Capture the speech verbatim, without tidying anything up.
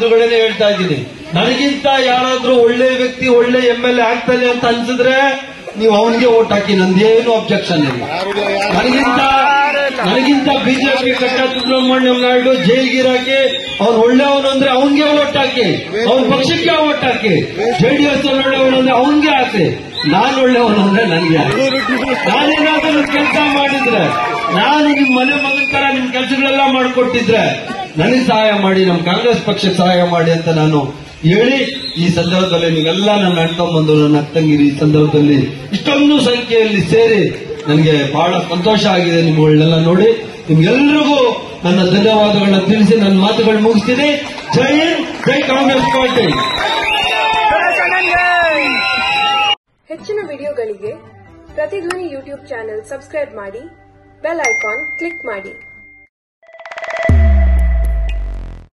ಮಾತುಗಳನ್ನೇ ಹೇಳ್ತಾ ಇದ್ದೀನಿ. ನನಗಿಂತ ಯಾರಾದ್ರೂ ಒಳ್ಳೆ ವ್ಯಕ್ತಿ ಒಳ್ಳೆ ಎಂ ಎಲ್ ಎ ಆಗ್ತಾನೆ ಅಂತ ಅನ್ಸಿದ್ರೆ ನೀವು ಅವನಿಗೆ ಓಟ್ ಹಾಕಿ, ನಂದೇನು ಅಬ್ಜೆಕ್ಷನ್ ಇಲ್ಲ. ನನಗಿಂತ ನನಗಿಂತ ಬಿಜೆಪಿ ಕಟ್ಟೋಣ ನಾಯ್ಡು ಜೈಲ್ಗಿರಾಕಿ ಅವ್ನು ಒಳ್ಳೆಯವನು ಅಂದ್ರೆ ಅವನ್ಗೆ ಓಟ್ ಹಾಕಿ, ಅವ್ನ ಪಕ್ಷಕ್ಕೆ ಓಟ್ ಹಾಕಿ. ಜೆಡಿಎಸ್ ಒಳ್ಳೆಯವನು ಅಂದ್ರೆ ಅವನ್ಗೆ ಹಾಕಿ, ನಾನು ಒಳ್ಳೆಯವನು ಅಂದ್ರೆ ನನಗೆ ಹಾಕಿ. ನಾನೇನಾದ್ರೂ ಕೆಲಸ ಮಾಡಿದ್ರೆ, ನಾನು ನಿಮ್ ಮನೆ ಮಗನ ತರ ನಿಮ್ ಕೆಲಸಗಳೆಲ್ಲ ಮಾಡಿಕೊಟ್ಟಿದ್ರೆ ನನಗೆ ಸಹಾಯ ಮಾಡಿ, ನಮ್ಮ ಕಾಂಗ್ರೆಸ್ ಪಕ್ಷಕ್ಕೆ ಸಹಾಯ ಮಾಡಿ ಅಂತ ನಾನು ಹೇಳಿ, ಈ ಸಂದರ್ಭದಲ್ಲಿ ನೀವೆಲ್ಲ ನನ್ನ ಅಣ್ತಮ್ಮಂದು ನನ್ನ ಅಕ್ಕಂಗಿರಿ ಈ ಸಂದರ್ಭದಲ್ಲಿ ಇಷ್ಟೊಂದು ಸಂಖ್ಯೆಯಲ್ಲಿ ಸೇರಿ ನನಗೆ ಬಹಳ ಸಂತೋಷ ಆಗಿದೆ. ನಿಮ್ಮಗಳನ್ನೆಲ್ಲ ನೋಡಿ ನಿಮ್ಗೆಲ್ರಿಗೂ ನನ್ನ ಧನ್ಯವಾದಗಳನ್ನ ತಿಳಿಸಿ ನನ್ನ ಮಾತುಗಳು ಮುಗಿಸ್ತೀನಿ. ಜೈ ಹಿಂದ್, ಜೈ ಕಾಂಗ್ರೆಸ್ ಪಾರ್ಟಿ. ಹೆಚ್ಚಿನ ವಿಡಿಯೋಗಳಿಗೆ ಪ್ರತಿಧ್ವನಿ ಯೂಟ್ಯೂಬ್ ಚಾನೆಲ್ ಸಬ್ಸ್ಕ್ರೈಬ್ ಮಾಡಿ, ಬೆಲ್ ಐಕಾನ್ ಕ್ಲಿಕ್ ಮಾಡಿ.